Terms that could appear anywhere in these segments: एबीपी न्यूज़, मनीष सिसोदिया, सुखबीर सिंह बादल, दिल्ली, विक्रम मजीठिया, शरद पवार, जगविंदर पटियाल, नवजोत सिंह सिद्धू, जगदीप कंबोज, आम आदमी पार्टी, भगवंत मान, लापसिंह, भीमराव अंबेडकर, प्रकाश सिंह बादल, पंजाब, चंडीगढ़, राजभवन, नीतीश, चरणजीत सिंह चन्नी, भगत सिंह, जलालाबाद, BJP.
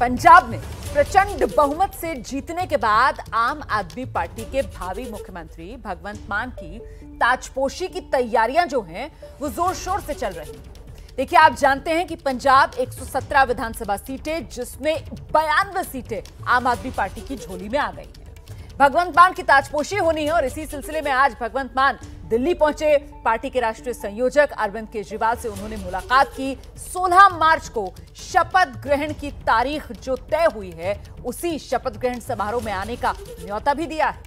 पंजाब में प्रचंड बहुमत से जीतने के बाद आम आदमी पार्टी के भावी मुख्यमंत्री भगवंत मान की ताजपोशी की तैयारियां जो हैं वो जोर शोर से चल रही हैं। देखिए, आप जानते हैं कि पंजाब 117 विधानसभा सीटें, जिसमें 92 सीटें आम आदमी पार्टी की झोली में आ गई हैं। भगवंत मान की ताजपोशी होनी है और इसी सिलसिले में आज भगवंत मान दिल्ली पहुंचे। पार्टी के राष्ट्रीय संयोजक अरविंद केजरीवाल से उन्होंने मुलाकात की। 16 मार्च को शपथ ग्रहण की तारीख जो तय हुई है, उसी शपथ ग्रहण समारोह में आने का न्यौता भी दिया है।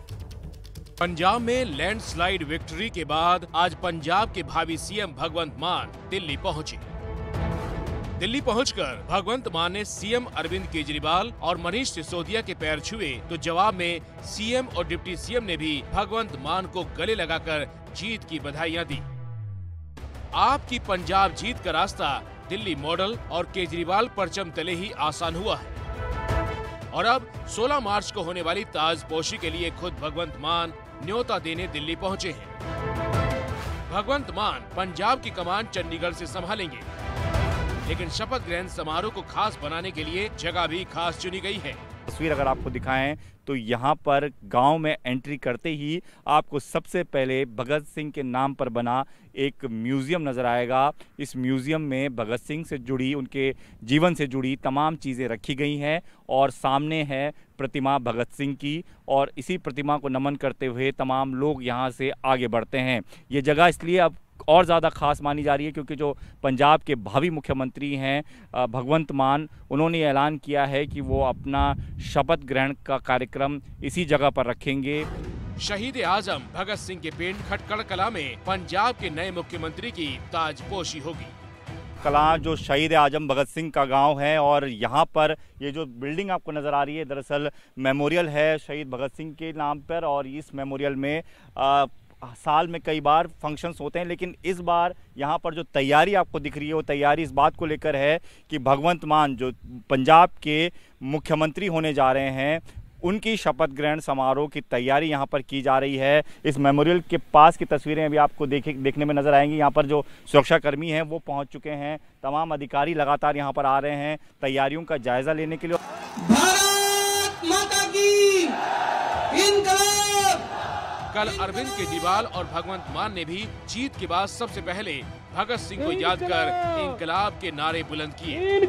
पंजाब में लैंडस्लाइड विक्ट्री के बाद आज पंजाब के भावी सीएम भगवंत मान दिल्ली पहुंचे। दिल्ली पहुंचकर भगवंत मान ने सीएम अरविंद केजरीवाल और मनीष सिसोदिया के पैर छुए, तो जवाब में सीएम और डिप्टी सीएम ने भी भगवंत मान को गले लगाकर जीत की बधाइयां दी। आपकी पंजाब जीत का रास्ता दिल्ली मॉडल और केजरीवाल परचम तले ही आसान हुआ है और अब 16 मार्च को होने वाली ताजपोशी के लिए खुद भगवंत मान न्योता देने दिल्ली पहुँचे हैं। भगवंत मान पंजाब की कमान चंडीगढ़ से संभालेंगे, लेकिन शपथ ग्रहण समारोह को खास बनाने के लिए जगह भी खास चुनी गई है। तस्वीर अगर आपको दिखाएं तो यहाँ पर गांव में एंट्री करते ही आपको सबसे पहले भगत सिंह के नाम पर बना एक म्यूजियम नज़र आएगा। इस म्यूजियम में भगत सिंह से जुड़ी, उनके जीवन से जुड़ी तमाम चीज़ें रखी गई हैं और सामने है प्रतिमा भगत सिंह की, और इसी प्रतिमा को नमन करते हुए तमाम लोग यहाँ से आगे बढ़ते हैं। ये जगह इसलिए अब और ज़्यादा खास मानी जा रही है क्योंकि जो पंजाब के भावी मुख्यमंत्री हैं भगवंत मान, उन्होंने ऐलान किया है कि वो अपना शपथ ग्रहण का कार्यक्रम इसी जगह पर रखेंगे। शहीद आजम भगत सिंह के पिंड खटखड़ कलां में पंजाब के नए मुख्यमंत्री की ताजपोशी होगी। कलां जो शहीद आजम भगत सिंह का गांव है और यहाँ पर ये जो बिल्डिंग आपको नज़र आ रही है, दरअसल मेमोरियल है शहीद भगत सिंह के नाम पर, और इस मेमोरियल में साल में कई बार फंक्शंस होते हैं, लेकिन इस बार यहाँ पर जो तैयारी आपको दिख रही है वो तैयारी इस बात को लेकर है कि भगवंत मान जो पंजाब के मुख्यमंत्री होने जा रहे हैं, उनकी शपथ ग्रहण समारोह की तैयारी यहाँ पर की जा रही है। इस मेमोरियल के पास की तस्वीरें अभी आपको देखने में नज़र आएंगी। यहाँ पर जो सुरक्षाकर्मी हैं वो पहुँच चुके हैं, तमाम अधिकारी लगातार यहाँ पर आ रहे हैं तैयारियों का जायज़ा लेने के लिए। कल अरविंद केजरीवाल और भगवंत मान ने भी जीत के बाद सबसे पहले भगत सिंह को याद कर इंकलाब के नारे बुलंद किए।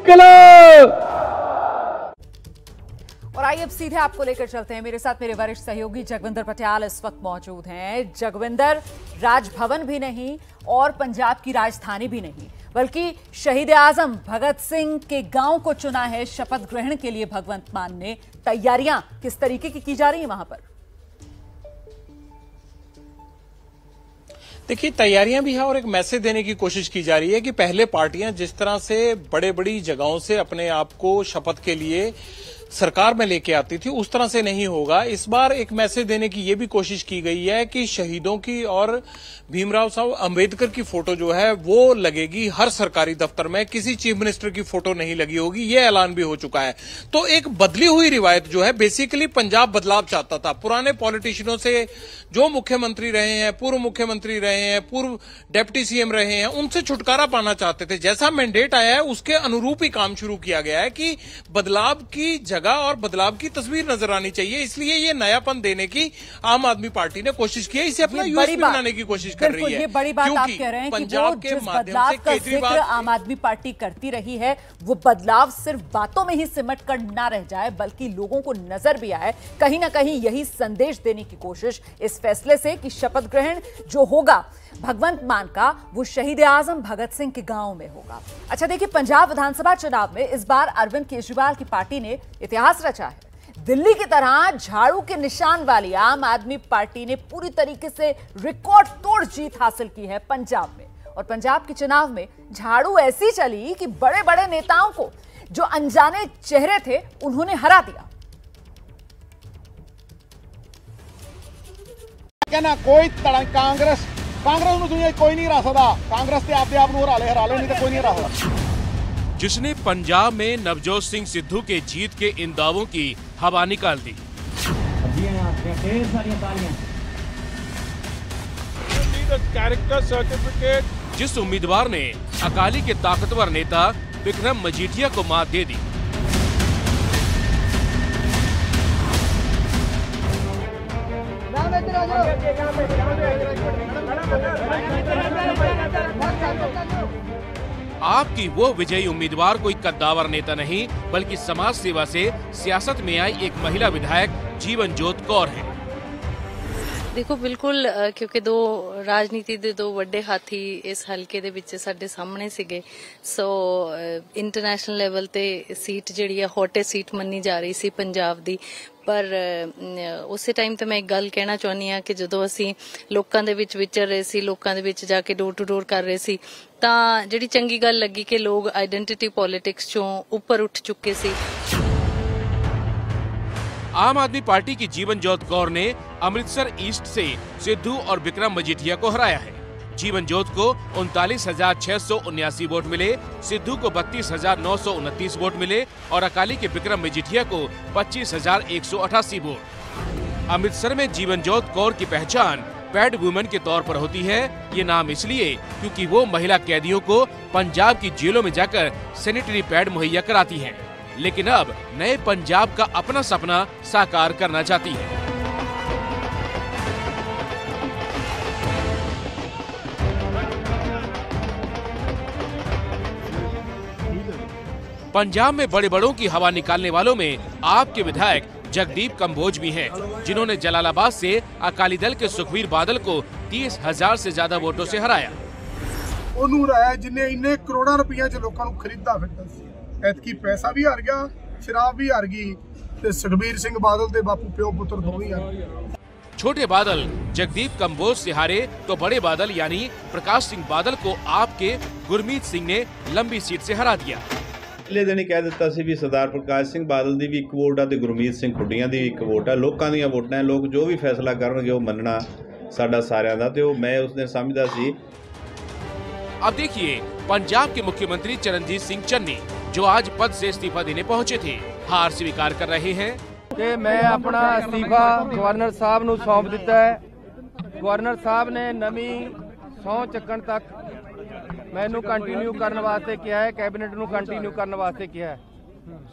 और आइए अब सीधे आपको लेकर चलते हैं, मेरे साथ मेरे वरिष्ठ सहयोगी जगविंदर पटियाल इस वक्त मौजूद हैं। जगविंदर, राजभवन भी नहीं और पंजाब की राजधानी भी नहीं, बल्कि शहीद आजम भगत सिंह के गाँव को चुना है शपथ ग्रहण के लिए भगवंत मान ने। तैयारियां किस तरीके की जा रही है वहां पर? देखिए, तैयारियां भी हैं और एक मैसेज देने की कोशिश की जा रही है कि पहले पार्टियां जिस तरह से बड़ी जगहों से अपने आप को शपथ के लिए सरकार में लेके आती थी, उस तरह से नहीं होगा। इस बार एक मैसेज देने की ये भी कोशिश की गई है कि शहीदों की और भीमराव साहब अंबेडकर की फोटो जो है वो लगेगी हर सरकारी दफ्तर में, किसी चीफ मिनिस्टर की फोटो नहीं लगी होगी, ये ऐलान भी हो चुका है। तो एक बदली हुई रिवायत जो है, बेसिकली पंजाब बदलाव चाहता था। पुराने पॉलिटिशियनों से, जो मुख्यमंत्री रहे हैं, पूर्व मुख्यमंत्री रहे हैं, पूर्व डिप्टी सीएम रहे हैं, उनसे छुटकारा पाना चाहते थे। जैसा मैंडेट आया है उसके अनुरूप ही काम शुरू किया गया है कि बदलाव की जगह और बदलाव की तस्वीर नजर आनी चाहिए, इसलिए ये नयापन देने की आम आदमी पार्टी ने कोशिश की है। इसे अपना यूएसपी बनाने की कोशिश कर रही है। ये बड़ी बात आप कह रहे हैं कि वो जिस बदलाव का जिक्र आम आदमी पार्टी करती रही है, वो बदलाव सिर्फ बातों में ही सिमट कर ना रह जाए, बल्कि लोगों को नजर भी आए। कहीं ना कहीं यही संदेश देने की कोशिश इस फैसले से कि शपथ ग्रहण जो होगा भगवंत मान का, वो शहीद आजम भगत सिंह के गांव में होगा। अच्छा, देखिए, पंजाब विधानसभा चुनाव में इस बार अरविंद केजरीवाल की पार्टी ने इतिहास रचा है। दिल्ली की तरह झाड़ू के निशान वाली आम आदमी पार्टी ने पूरी तरीके से रिकॉर्ड तोड़ जीत हासिल की है पंजाब में। और पंजाब के चुनाव में झाड़ू ऐसी चली कि बड़े बड़े नेताओं को, जो अनजाने चेहरे थे, उन्होंने हरा दिया। कहना कोई कांग्रेस में दुनिया कोई नहीं हरा सकता, कांग्रेस से आपने आप हरा लो, नहीं तो कोई नहीं हरा सकता। जिसने पंजाब में नवजोत सिंह सिद्धू के जीत के इन दावों की हवा निकाल दी। जिस उम्मीदवार ने अकाली के ताकतवर नेता विक्रम मजीठिया को मात दे दी, आपकी वो विजयी उम्मीदवार कोई कद्दावर नेता नहीं बल्कि समाज सेवा से सियासत में आई एक महिला विधायक जीवनजोत कौर हैं। देखो बिल्कुल क्योंकि दो राजनीति के दो बड़े हाथी इस हलके दे विच साडे सामने सीगे सो इंटरनेशनल लेवल ते सीट जिहड़ी है हॉटे सीट मन्नी जा रही सी पंजाब दी पर उस टाइम तो मैं एक गल कहना चाहनी हाँ कि जो असी लोगों के विचर रहे सी लोगों के जाके डोर टू डोर कर रहे सी तो जिहड़ी चंगी गल लगी कि लोग आइडेंटिटी पॉलिटिक्स चों उपर उठ चुके सी। आम आदमी पार्टी की जीवनजोत कौर ने अमृतसर ईस्ट से सिद्धू और विक्रम मजीठिया को हराया है। जीवनजोत को 39,679 वोट मिले, सिद्धू को 32,929 वोट मिले और अकाली के विक्रम मजीठिया को 25,188 वोट। अमृतसर में जीवनजोत कौर की पहचान पैड वुमेन के तौर पर होती है। ये नाम इसलिए क्योंकि वो महिला कैदियों को पंजाब की जेलों में जाकर सैनिटरी पैड मुहैया कराती है, लेकिन अब नए पंजाब का अपना सपना साकार करना चाहती है। पंजाब में बड़े बड़ों की हवा निकालने वालों में आपके विधायक जगदीप कंबोज भी हैं, जिन्होंने जलालाबाद से अकाली दल के सुखवीर बादल को 30,000 से ज्यादा वोटों से हराया। जिन्हें इन्हें करोड़ों रुपया खरीदा ऐतकी पैसा भी हार गया, शराब भी हार गई ते सुखबीर सिंह बादल ते बापू प्यो पुत्र दोनों ही हार गए। छोटे बादल जगदीप कंबोज से हारे तो बड़े बादल यानी प्रकाश सिंह बादल को आपके गुरमीत सिंह ने लंबी सीट से हरा दिया। पिछले दिन ही कह दिता सी भी सरदार प्रकाश सिंह बादल की भी एक वोट है ते गुरमीत सिंह खुड्डियां की एक वोट है, लोगों दी वोटां लोग जो भी फैसला करनगे वो मनना साडा सारियां दा ते मैं उसने समझदा सी। अब देखिए पंजाब के मुख्यमंत्री चरणजीत सिंह चन्नी जो आज पद से इस्तीफा देने पहुंचे थे, हार स्वीकार कर रहे हैं कि मैं अपना इस्तीफा गवर्नर साहब नूं सौंप दिता है। गवर्नर साहब ने नवी सौं चुकण तक मैनू कंटिन्यू करने वास्ते किया है, कैबिनेट नूं कंटिन्यू करने वास्ते किया है।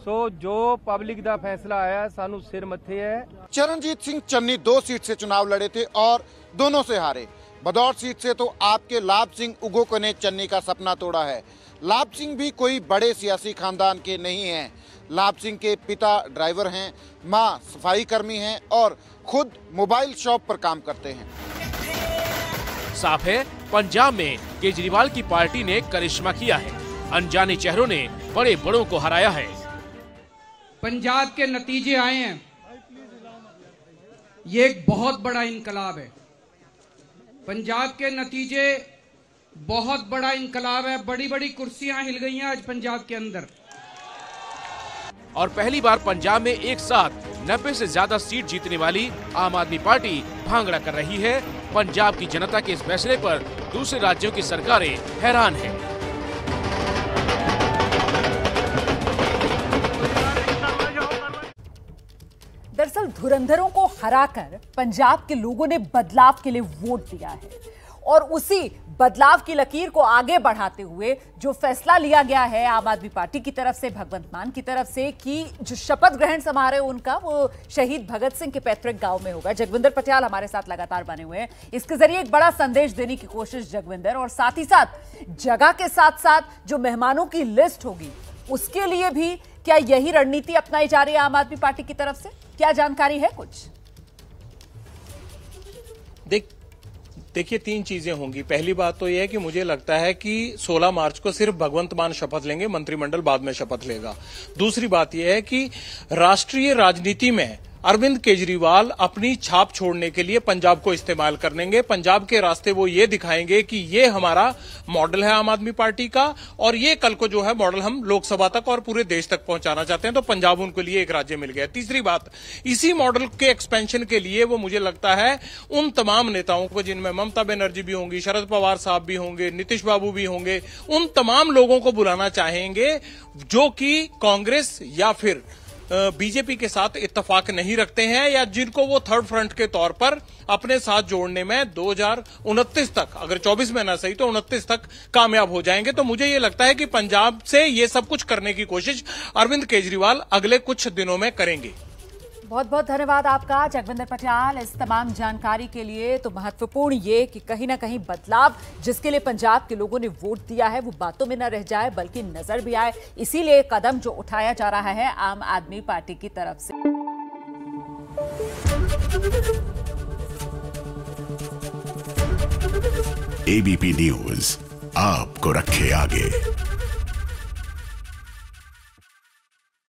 सो जो पब्लिक का फैसला आया सानू सिर मत्थे है। चरणजीत सिंह चन्नी 2 सीट से चुनाव लड़े थे और दोनों से हारे। बदौर सीट से तो आपके लापसिंह उगोको ने चन्नी का सपना तोड़ा है। लापसिंह भी कोई बड़े सियासी खानदान के नहीं हैं। लापसिंह के पिता ड्राइवर हैं, माँ सफाई कर्मी हैं और खुद मोबाइल शॉप पर काम करते हैं। साफ है पंजाब में केजरीवाल की पार्टी ने करिश्मा किया है। अनजाने चेहरों ने बड़े बड़ों को हराया है। पंजाब के नतीजे आए हैं, ये एक बहुत बड़ा इनकलाब है। पंजाब के नतीजे बहुत बड़ा इनकलाब है। बड़ी बड़ी कुर्सियां हिल गई हैं आज पंजाब के अंदर। और पहली बार पंजाब में एक साथ 90 से ज्यादा सीट जीतने वाली आम आदमी पार्टी भांगड़ा कर रही है। पंजाब की जनता के इस फैसले पर दूसरे राज्यों की सरकारें हैरान हैं। दरअसल धुरंधरों को हराकर पंजाब के लोगों ने बदलाव के लिए वोट दिया है और उसी बदलाव की लकीर को आगे बढ़ाते हुए जो फैसला लिया गया है आम आदमी पार्टी की तरफ से, भगवंत मान की तरफ से, कि जो शपथ ग्रहण समारोह उनका वो शहीद भगत सिंह के पैतृक गांव में होगा। जगविंदर पटियाल हमारे साथ लगातार बने हुए हैं। इसके जरिए एक बड़ा संदेश देने की कोशिश जगविंदर, और साथ ही साथ जगह के साथ साथ जो मेहमानों की लिस्ट होगी उसके लिए भी क्या यही रणनीति अपनाई जा रही है आम आदमी पार्टी की तरफ से? क्या जानकारी है कुछ? देखिए 3 चीजें होंगी। पहली बात तो यह है कि मुझे लगता है कि 16 मार्च को सिर्फ भगवंत मान शपथ लेंगे, मंत्रिमंडल बाद में शपथ लेगा। दूसरी बात यह है कि राष्ट्रीय राजनीति में अरविंद केजरीवाल अपनी छाप छोड़ने के लिए पंजाब को इस्तेमाल करेंगे। पंजाब के रास्ते वो ये दिखाएंगे कि ये हमारा मॉडल है आम आदमी पार्टी का और ये कल को जो है मॉडल हम लोकसभा तक और पूरे देश तक पहुंचाना चाहते हैं, तो पंजाब उनके लिए एक राज्य मिल गया। तीसरी बात, इसी मॉडल के एक्सपेंशन के लिए वो मुझे लगता है उन तमाम नेताओं को, जिनमें ममता बनर्जी भी होंगी, शरद पवार साहब भी होंगे, नीतीश बाबू भी होंगे, उन तमाम लोगों को बुलाना चाहेंगे जो कि कांग्रेस या फिर बीजेपी के साथ इत्तफाक नहीं रखते हैं या जिनको वो थर्ड फ्रंट के तौर पर अपने साथ जोड़ने में 2029 तक, अगर 24 में ना सही तो 29 तक कामयाब हो जाएंगे। तो मुझे ये लगता है कि पंजाब से ये सब कुछ करने की कोशिश अरविंद केजरीवाल अगले कुछ दिनों में करेंगे। बहुत बहुत धन्यवाद आपका जगविंदर पटियाल इस तमाम जानकारी के लिए। तो महत्वपूर्ण ये कि कहीं ना कहीं बदलाव जिसके लिए पंजाब के लोगों ने वोट दिया है वो बातों में न रह जाए बल्कि नजर भी आए, इसीलिए कदम जो उठाया जा रहा है आम आदमी पार्टी की तरफ से। एबीपी न्यूज़ आपको रखे आगे।